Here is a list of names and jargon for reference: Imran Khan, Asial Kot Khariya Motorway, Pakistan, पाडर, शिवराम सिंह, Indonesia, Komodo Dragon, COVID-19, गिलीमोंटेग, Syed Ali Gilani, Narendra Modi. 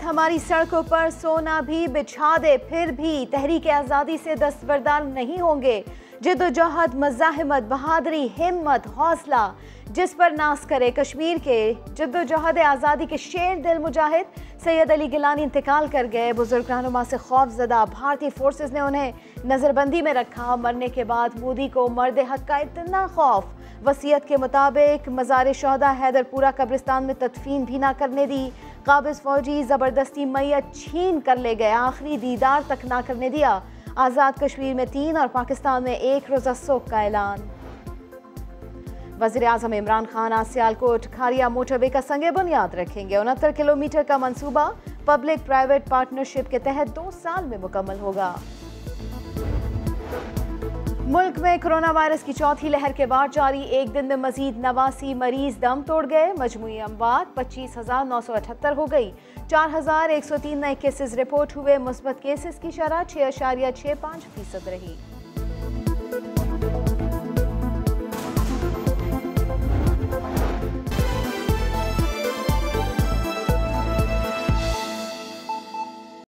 हुकूमत हमारी सड़कों पर सोना भी बिछा दे फिर भी तहरीक आज़ादी से दस्तबरदार नहीं होंगे। जिदोजहद, मज़ाहमत, बहादुरी, हिम्मत, हौसला जिस पर नाज करे कश्मीर के जिदोजहद आज़ादी के शेर दिल मुजाहिद सैयद अली गिलानी इंतकाल कर गए। बुजुर्ग रहनुमा से खौफजदा भारतीय फोर्सेस ने उन्हें नज़रबंदी में रखा। मरने के बाद मोदी को मर्द हक का इतना खौफ, वसीयत के मुताबिक मज़ार-ए-शुहदा हैदरपुरा कब्रिस्तान में तदफीन भी ना करने दी। काबिज़ फौजी ज़बरदस्ती मैयत छीन कर ले गए, आखिरी दीदार तक ना करने दिया। आज़ाद कश्मीर में 3 और पाकिस्तान में 1 रोज़ा सोग का ऐलान। वज़ीर आज़म इमरान खान आसियाल कोट खारिया मोटरवे का संगे बुनियाद रखेंगे। 69 किलोमीटर का मंसूबा पब्लिक प्राइवेट पार्टनरशिप के तहत 2 साल में मुकम्मल होगा। मुल्क में कोरोना वायरस की चौथी लहर के बाद जारी एक दिन में मजीद 89 मरीज दम तोड़ गए। मजमूई अमवात 25,978 हो गई। 4,103 नए केसेस रिपोर्ट हुए। मुस्बत केसेस की शरह 6.65% रही।